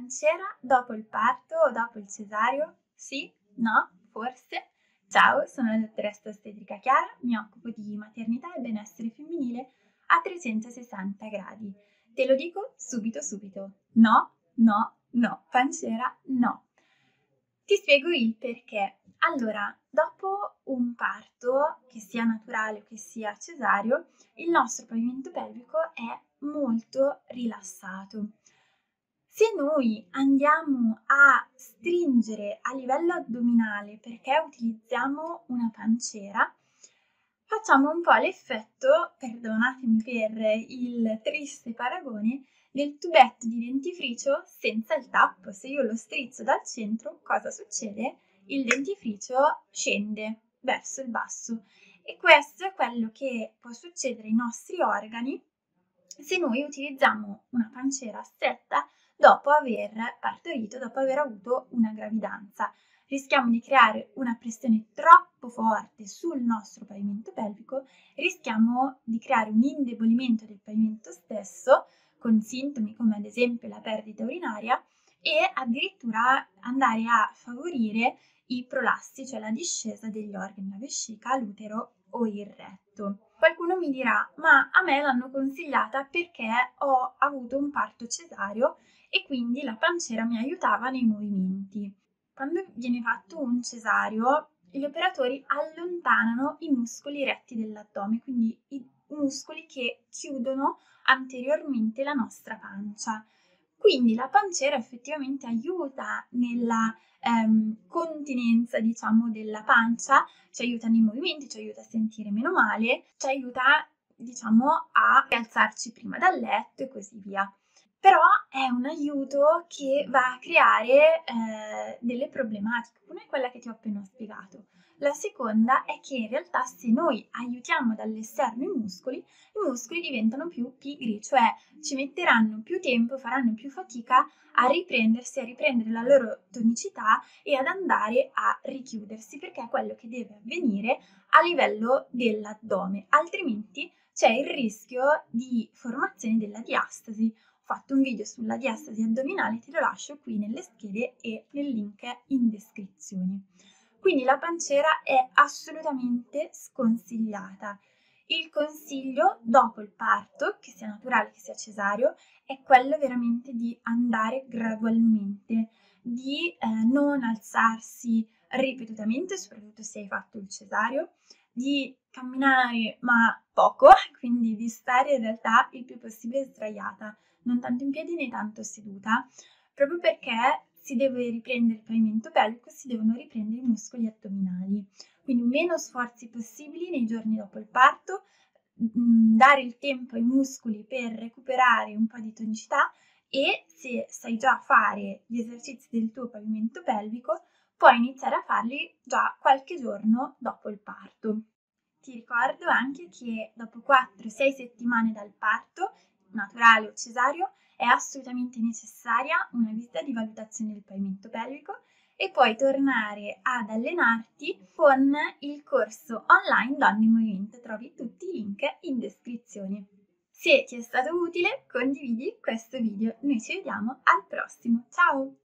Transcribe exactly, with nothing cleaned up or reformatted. panciera dopo il parto o dopo il cesareo? Sì? No? Forse? Ciao, sono la dottoressa ostetrica Chiara, mi occupo di maternità e benessere femminile a trecentosessanta gradi. Te lo dico subito subito. No, no, no, panciera no. Ti spiego il perché. Allora, dopo un parto, che sia naturale o che sia cesareo, il nostro pavimento pelvico è molto rilassato. Se noi andiamo a stringere a livello addominale perché utilizziamo una panciera, facciamo un po' l'effetto, perdonatemi per il triste paragone, del tubetto di dentifricio senza il tappo. Se io lo strizzo dal centro, cosa succede? Il dentifricio scende verso il basso, e questo è quello che può succedere ai nostri organi se noi utilizziamo una panciera stretta dopo aver partorito, dopo aver avuto una gravidanza. Rischiamo di creare una pressione troppo forte sul nostro pavimento pelvico, rischiamo di creare un indebolimento del pavimento stesso, con sintomi come ad esempio la perdita urinaria, e addirittura andare a favorire i prolassi, cioè la discesa degli organi, la vescica, l'utero o il retto. Qualcuno mi dirà, ma a me l'hanno consigliata perché ho avuto un parto cesareo e quindi la panciera mi aiutava nei movimenti. Quando viene fatto un cesareo, gli operatori allontanano i muscoli retti dell'addome, quindi i muscoli che chiudono anteriormente la nostra pancia. Quindi la panciera effettivamente aiuta nella ehm, continenza, diciamo, della pancia, ci aiuta nei movimenti, ci aiuta a sentire meno male, ci aiuta, diciamo, a alzarci prima dal letto e così via. Però è un aiuto che va a creare eh, delle problematiche. Una è quella che ti ho appena spiegato. La seconda è che in realtà se noi aiutiamo dall'esterno i muscoli, i muscoli diventano più pigri, cioè ci metteranno più tempo, faranno più fatica a riprendersi, a riprendere la loro tonicità e ad andare a richiudersi, perché è quello che deve avvenire a livello dell'addome, altrimenti c'è il rischio di formazione della diastasi. Ho fatto un video sulla diastasi addominale, te lo lascio qui nelle schede e nel link in descrizione. Quindi la panciera è assolutamente sconsigliata. Il consiglio dopo il parto, che sia naturale che sia cesareo, è quello veramente di andare gradualmente, di eh, non alzarsi ripetutamente, soprattutto se hai fatto il cesareo, di camminare ma poco, quindi di stare in realtà il più possibile sdraiata, non tanto in piedi né tanto seduta, proprio perché si deve riprendere il pavimento pelvico, si devono riprendere i muscoli addominali. Quindi meno sforzi possibili nei giorni dopo il parto, dare il tempo ai muscoli per recuperare un po' di tonicità, e se sai già fare gli esercizi del tuo pavimento pelvico, puoi iniziare a farli già qualche giorno dopo il parto. Ti ricordo anche che dopo quattro sei settimane dal parto, naturale o cesareo, è assolutamente necessaria una visita di valutazione del pavimento pelvico, e puoi tornare ad allenarti con il corso online Donne in Movimento. Trovi tutti i link in descrizione. Se ti è stato utile, condividi questo video. Noi ci vediamo al prossimo. Ciao!